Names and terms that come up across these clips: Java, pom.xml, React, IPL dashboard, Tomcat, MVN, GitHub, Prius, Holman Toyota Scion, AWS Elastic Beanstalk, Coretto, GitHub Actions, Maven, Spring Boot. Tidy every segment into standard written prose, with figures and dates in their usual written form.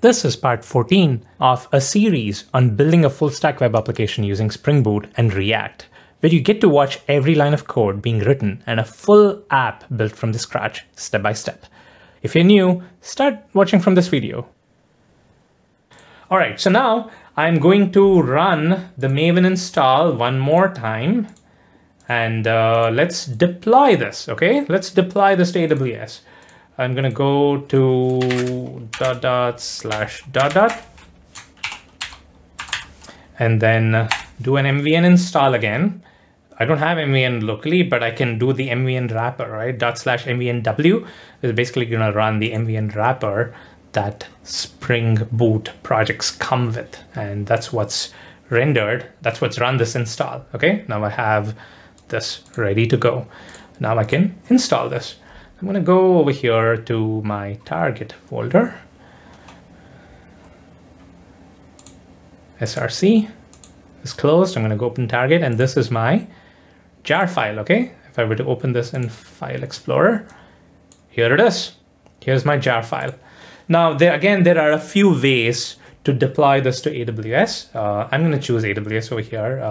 This is part 14 of a series on building a full stack web application using Spring Boot and React, where you get to watch every line of code being written and a full app built from the scratch step by step. If you're new, start watching from this video. All right, so now I'm going to run the Maven install one more time and let's deploy this, okay? Let's deploy this to AWS. I'm gonna go to /.. and then do an MVN install again. I don't have MVN locally, but I can do the MVN wrapper, right? /MVNW is basically gonna run the MVN wrapper that Spring Boot projects come with. And that's what's rendered, that's what's run this install, okay? Now I have this ready to go. Now I can install this. I'm gonna go over here to my target folder, src is closed. I'm gonna go open target, and this is my jar file, okay? If I were to open this in File Explorer, here it is. Here's my jar file. Now, there are a few ways to deploy this to AWS. I'm gonna choose AWS over here. There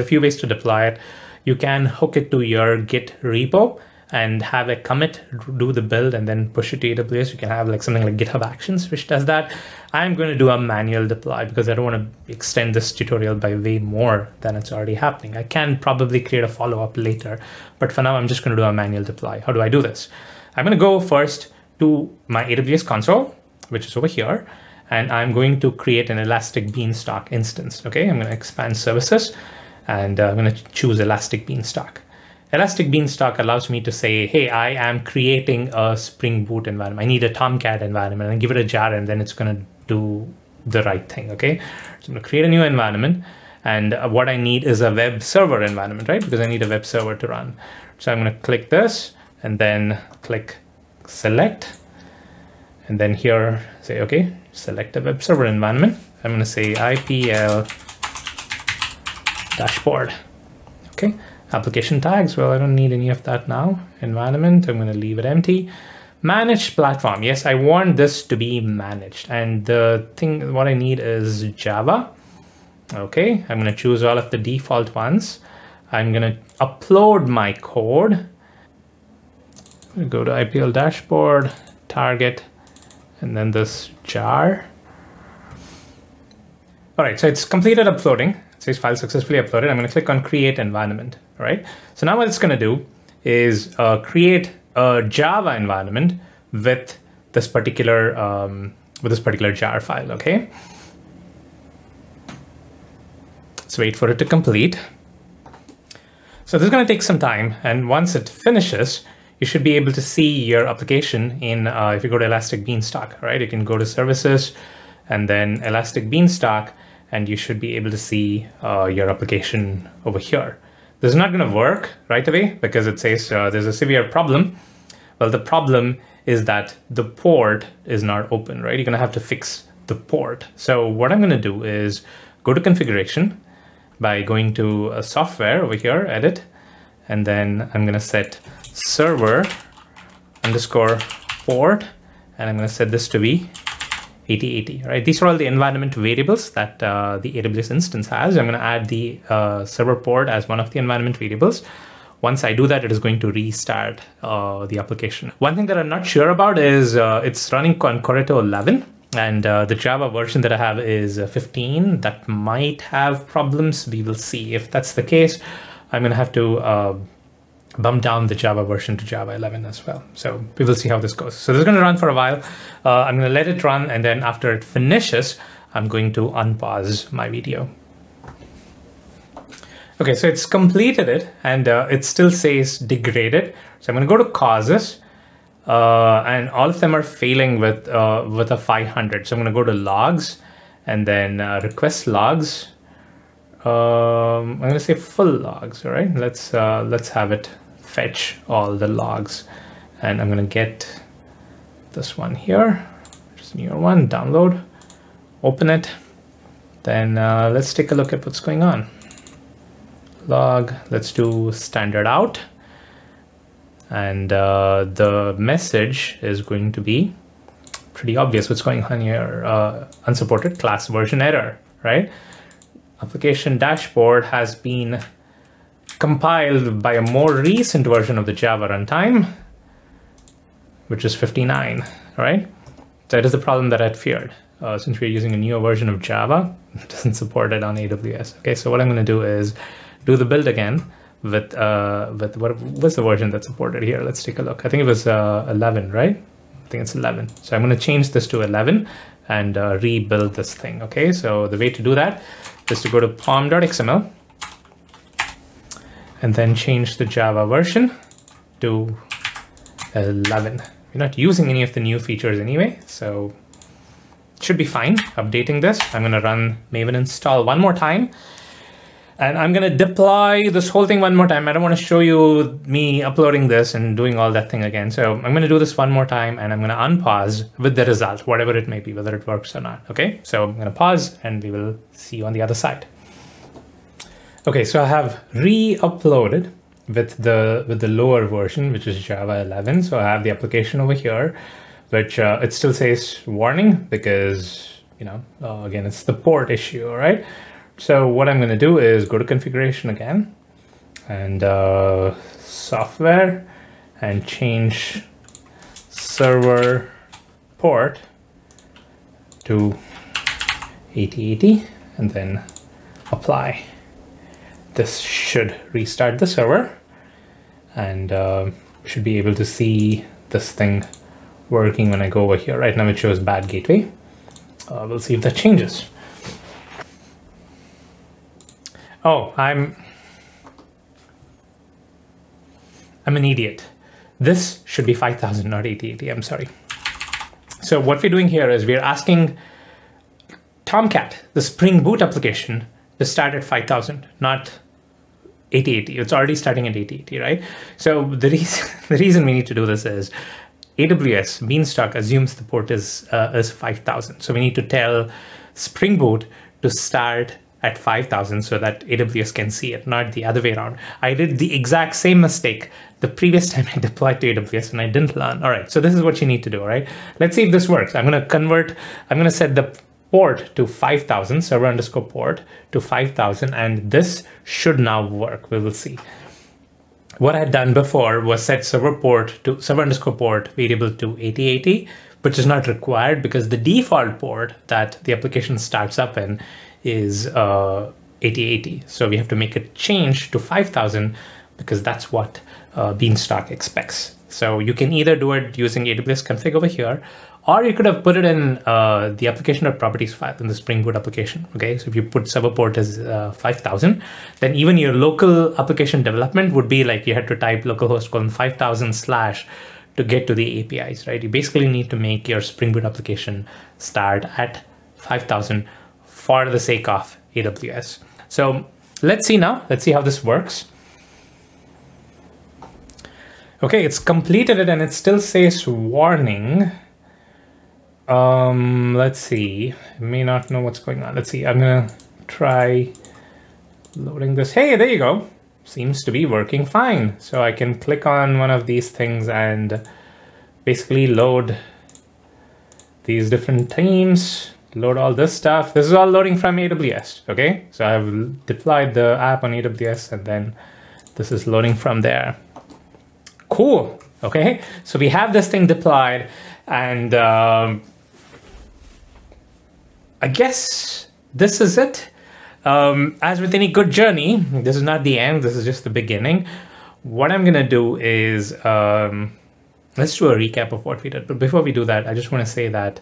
are a few ways to deploy it. You can hook it to your Git repo and have a commit, do the build, and then push it to AWS. You can have like something like GitHub Actions, which does that. I'm going to do a manual deploy because I don't want to extend this tutorial by way more than it's already happening. I can probably create a follow-up later, but for now, I'm just going to do a manual deploy. How do I do this? I'm going to go first to my AWS console, which is over here, and I'm going to create an Elastic Beanstalk instance, okay? I'm going to expand services, and I'm going to choose Elastic Beanstalk. Elastic Beanstalk allows me to say, hey, I am creating a Spring Boot environment. I need a Tomcat environment, and give it a jar, and then it's going to do the right thing, okay? So I'm going to create a new environment, and what I need is a web server environment, right? Because I need a web server to run. So I'm going to click this, and then click select, and then here say, okay, select a web server environment. I'm going to say IPL dashboard, okay? Application tags, well, I don't need any of that now. Environment, I'm going to leave it empty. Managed platform, yes, I want this to be managed. And the thing, what I need is Java. Okay, I'm going to choose all of the default ones. I'm going to upload my code. Go to IPL dashboard, target, and then this jar. All right, so it's completed uploading. Says file successfully uploaded. I'm going to click on create environment, right? So now what it's going to do is create a Java environment with this particular jar file, okay? Let's wait for it to complete. So this is going to take some time, and once it finishes, you should be able to see your application in, if you go to Elastic Beanstalk, right? You can go to services and then Elastic Beanstalk, and you should be able to see your application over here. This is not going to work right away because it says there's a severe problem. Well, the problem is that the port is not open, right? You're going to have to fix the port. So what I'm going to do is go to configuration by going to software over here, edit, and then I'm going to set server_port, and I'm going to set this to be 8080, right? These are all the environment variables that the AWS instance has. I'm going to add the server port as one of the environment variables. Once I do that, it is going to restart the application. One thing that I'm not sure about is it's running on Coretto 11, and the Java version that I have is 15. That might have problems. We will see. If that's the case, I'm going to have to bump down the Java version to Java 11 as well. So we will see how this goes. So this is going to run for a while. I'm going to let it run, and then after it finishes, I'm going to unpause my video. Okay, so it's completed it, and it still says degraded. So I'm going to go to causes, and all of them are failing with a 500. So I'm going to go to logs, and then request logs. I'm going to say full logs. All right, let's have it fetch all the logs, and I'm going to get this one here, just a newer one, download, open it, then let's take a look at what's going on. Log, let's do standard out, and the message is going to be pretty obvious what's going on here. Unsupported class version error, right? Application dashboard has been compiled by a more recent version of the Java runtime, which is 59, right? That is the problem that I'd feared. Since we're using a newer version of Java, it doesn't support it on AWS. Okay, so what I'm going to do is do the build again with what was the version that's supported here. Let's take a look. I think it was 11, right? I think it's 11. So I'm going to change this to 11 and rebuild this thing. Okay, so the way to do that is to go to pom.xml and then change the Java version to 11. We're not using any of the new features anyway, so should be fine updating this. I'm going to run Maven install one more time, and I'm going to deploy this whole thing one more time. I don't want to show you me uploading this and doing all that thing again. So I'm going to do this one more time, and I'm going to unpause with the result, whatever it may be, whether it works or not. Okay, so I'm going to pause and we will see you on the other side. Okay, so I have re-uploaded with the lower version, which is Java 11. So I have the application over here, which it still says warning because, you know, again, it's the port issue, right? So what I'm going to do is go to configuration again and software and change server port to 8080 and then apply. This should restart the server and should be able to see this thing working when I go over here. Right now it shows bad gateway. We'll see if that changes. Oh, I'm an idiot. This should be 5,000, not 8080, I'm sorry. So what we're doing here is we're asking Tomcat, the Spring Boot application, to start at 5,000, not 8080. It's already starting at 8080, right? So the reason we need to do this is AWS Beanstalk assumes the port is 5,000. So we need to tell Spring Boot to start at 5,000 so that AWS can see it, not the other way around. I did the exact same mistake the previous time I deployed to AWS and I didn't learn. All right, so this is what you need to do, all right? Let's see if this works. I'm gonna set the port to 5,000, server underscore port to 5,000, and this should now work, we will see. What I had done before was set server underscore port variable to 8080, which is not required because the default port that the application starts up in is 8080. So we have to make a change to 5,000 because that's what Beanstalk expects. So you can either do it using AWS config over here, or you could have put it in the application.properties file in the Spring Boot application. Okay, so if you put server port as 5,000, then even your local application development would be like you had to type localhost colon 5,000 / to get to the APIs, right? You basically need to make your Spring Boot application start at 5,000 for the sake of AWS. So let's see now, let's see how this works. Okay, it's completed it and it still says warning. Let's see, I may not know what's going on. Let's see, I'm gonna try loading this. Hey, there you go. Seems to be working fine. So I can click on one of these things and basically load these different teams, load all this stuff. This is all loading from AWS, okay? So I've deployed the app on AWS and then this is loading from there. Cool, okay? So we have this thing deployed and I guess this is it. As with any good journey, this is not the end, this is just the beginning. What I'm gonna do is, let's do a recap of what we did. But before we do that, I just wanna say that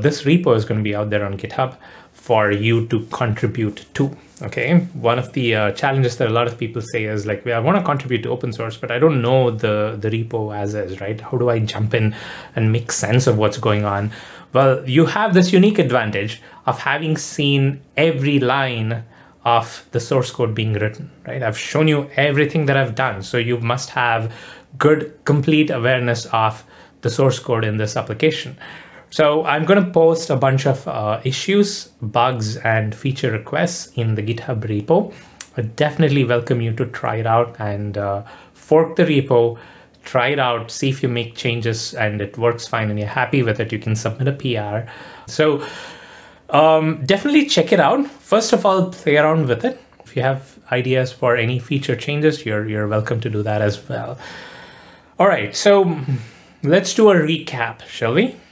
this repo is gonna be out there on GitHub for you to contribute to, okay? One of the challenges that a lot of people say is like, I wanna contribute to open source, but I don't know the repo as is, right? How do I jump in and make sense of what's going on? Well, you have this unique advantage of having seen every line of the source code being written, right? I've shown you everything that I've done. So you must have good, complete awareness of the source code in this application. So I'm going to post a bunch of issues, bugs, and feature requests in the GitHub repo. I definitely welcome you to try it out and fork the repo, try it out, see if you make changes and it works fine and you're happy with it, you can submit a PR. So definitely check it out. First of all, play around with it. If you have ideas for any feature changes, you're welcome to do that as well. All right, so let's do a recap, shall we?